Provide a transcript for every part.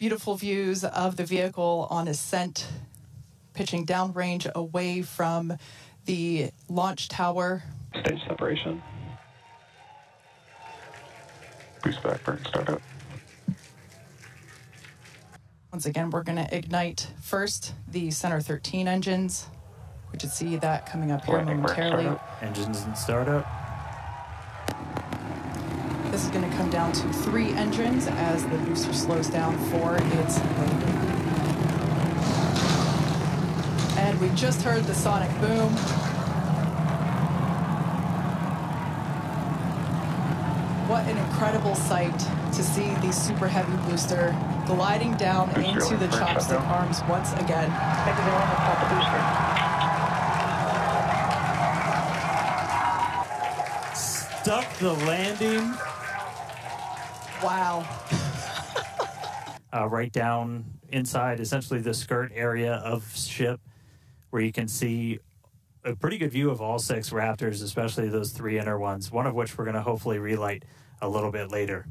beautiful views of the vehicle on ascent, pitching downrange away from the launch tower. Stage separation. Boost back burn startup. Once again, we're going to ignite first the Center 13 engines. We should see that coming up here momentarily. Engines and startup. This is going to come down to 3 engines as the booster slows down for its landing. And we just heard the sonic boom. What an incredible sight to see the Super Heavy booster gliding down into the chopstick arms once again. Stuck the landing. Wow. Right down inside, essentially the skirt area of ship, where you can see a pretty good view of all 6 Raptors, especially those 3 inner ones, one of which we're going to hopefully relight a little bit later.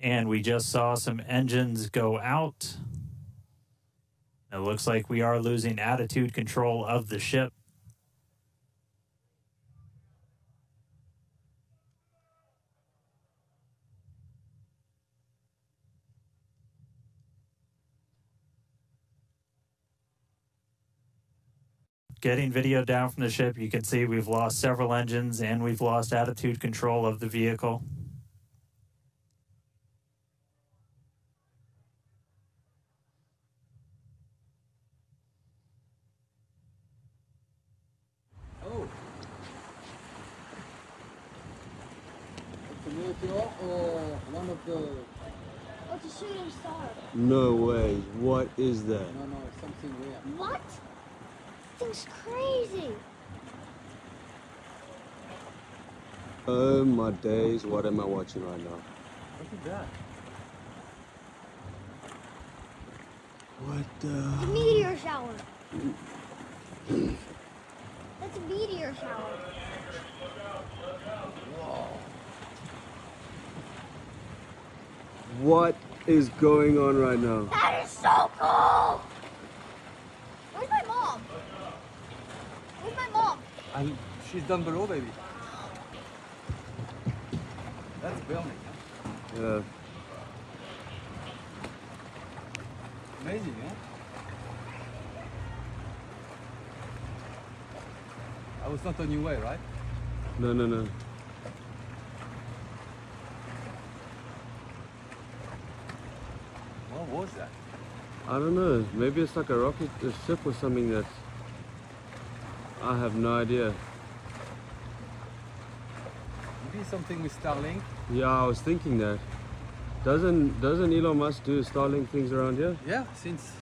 And we just saw some engines go out. It looks like we are losing attitude control of the ship. Getting video down from the ship, you can see we've lost several engines and we've lost attitude control of the vehicle. Oh. It's a new fuel or one of the... Oh, it's a shooting star. No way. What is that? No, no, it's something weird. What? Thing's crazy. Oh my days, what am I watching right now? Look at that. What the? A meteor shower. That's a meteor shower. Whoa. What is going on right now? That is so cool! And she's down below, baby. That's building. Yeah. Amazing, yeah? I was not on your way, right? No, no, no. What was that? I don't know. Maybe it's like a rocket, a ship or something that's... I have no idea. Maybe something with Starlink? Yeah, I was thinking that. Doesn't Elon Musk do Starlink things around here? Yeah, since